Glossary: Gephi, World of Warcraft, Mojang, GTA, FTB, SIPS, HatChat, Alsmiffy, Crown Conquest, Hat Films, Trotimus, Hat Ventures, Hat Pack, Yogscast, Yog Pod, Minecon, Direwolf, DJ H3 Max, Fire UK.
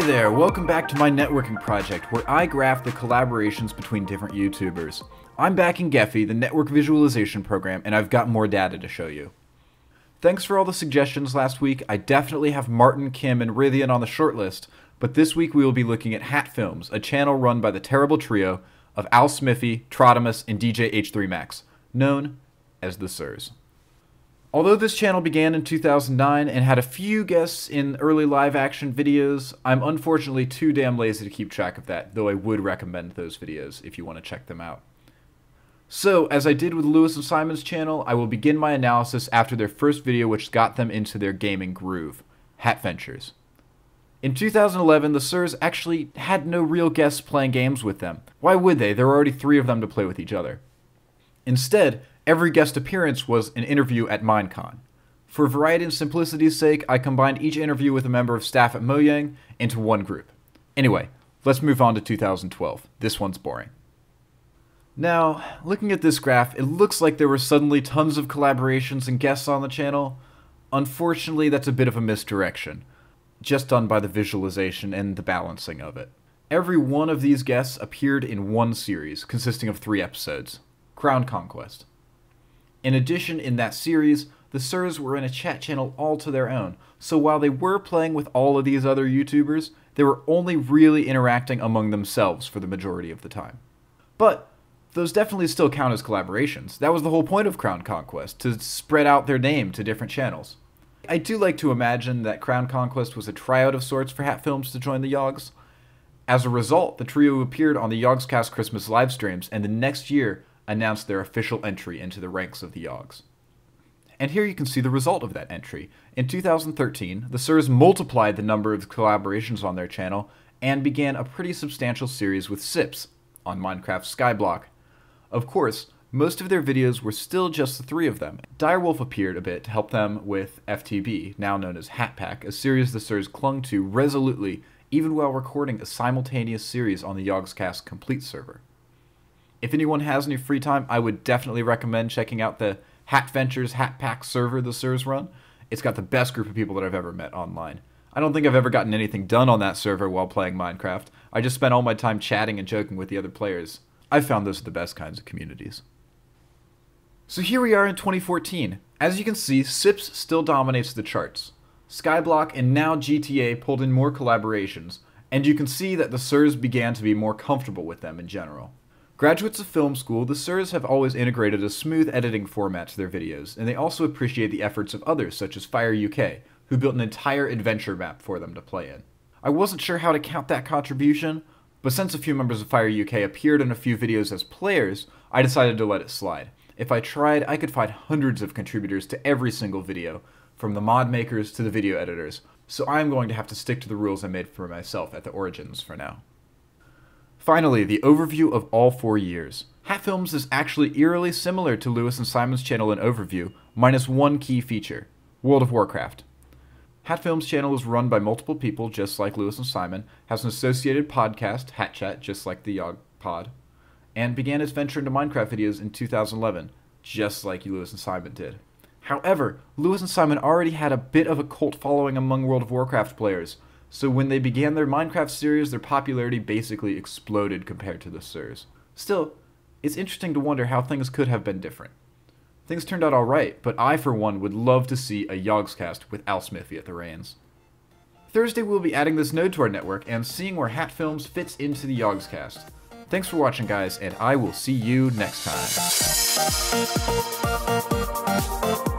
Hey there, welcome back to my networking project where I graph the collaborations between different YouTubers. I'm back in Gephi, the network visualization program, and I've got more data to show you. Thanks for all the suggestions last week. I definitely have Martin, Kim, and Rithian on the shortlist, but this week we will be looking at Hat Films, a channel run by the terrible trio of Alsmiffy, Trotimus, and DJ H3 Max, known as the Sirs. Although this channel began in 2009 and had a few guests in early live action videos, I'm unfortunately too damn lazy to keep track of that, though I would recommend those videos if you want to check them out. So, as I did with Lewis and Simon's channel, I will begin my analysis after their first video which got them into their gaming groove, Hat Ventures. In 2011, the Sirs actually had no real guests playing games with them. Why would they? There were already three of them to play with each other. Instead, every guest appearance was an interview at Minecon. For variety and simplicity's sake, I combined each interview with a member of staff at Mojang into one group. Anyway, let's move on to 2012. This one's boring. Now, looking at this graph, it looks like there were suddenly tons of collaborations and guests on the channel. Unfortunately, that's a bit of a misdirection, just done by the visualization and the balancing of it. Every one of these guests appeared in one series, consisting of 3 episodes, Crown Conquest. In addition, in that series, the Sirs were in a chat channel all to their own, so while they were playing with all of these other YouTubers, they were only really interacting among themselves for the majority of the time. But those definitely still count as collaborations. That was the whole point of Crown Conquest, to spread out their name to different channels. I do like to imagine that Crown Conquest was a tryout of sorts for Hat Films to join the Yogs. As a result, the trio appeared on the Yogscast Christmas livestreams, and the next year announced their official entry into the ranks of the Yogs. And here you can see the result of that entry. In 2013, the Sirs multiplied the number of collaborations on their channel and began a pretty substantial series with SIPS on Minecraft Skyblock. Of course, most of their videos were still just the 3 of them. Direwolf appeared a bit to help them with FTB, now known as Hat Pack, a series the Sirs clung to resolutely even while recording a simultaneous series on the Yogscast Complete server. If anyone has any free time, I would definitely recommend checking out the Hat Ventures Hat Pack server the Sirs run. It's got the best group of people that I've ever met online. I don't think I've ever gotten anything done on that server while playing Minecraft. I just spent all my time chatting and joking with the other players. I've found those are the best kinds of communities. So here we are in 2014. As you can see, SIPS still dominates the charts. Skyblock and now GTA pulled in more collaborations, and you can see that the Sirs began to be more comfortable with them in general. Graduates of film school, the Sirs have always integrated a smooth editing format to their videos, and they also appreciate the efforts of others such as Fire UK, who built an entire adventure map for them to play in. I wasn't sure how to count that contribution, but since a few members of Fire UK appeared in a few videos as players, I decided to let it slide. If I tried, I could find hundreds of contributors to every single video, from the mod makers to the video editors, so I'm going to have to stick to the rules I made for myself at the origins for now. Finally, the overview of all 4 years. Hat Films is actually eerily similar to Lewis and Simon's channel in overview, minus one key feature, World of Warcraft. Hat Films channel is run by multiple people, just like Lewis and Simon, has an associated podcast, HatChat, just like the Yog Pod, and began its venture into Minecraft videos in 2011, just like Lewis and Simon did. However, Lewis and Simon already had a bit of a cult following among World of Warcraft players, so when they began their Minecraft series, their popularity basically exploded compared to the Sirs. Still, it's interesting to wonder how things could have been different. Things turned out alright, but I for one would love to see a Yogscast with Alsmiffy at the reins. Thursday we'll be adding this node to our network and seeing where Hat Films fits into the Yogscast. Thanks for watching guys, and I will see you next time.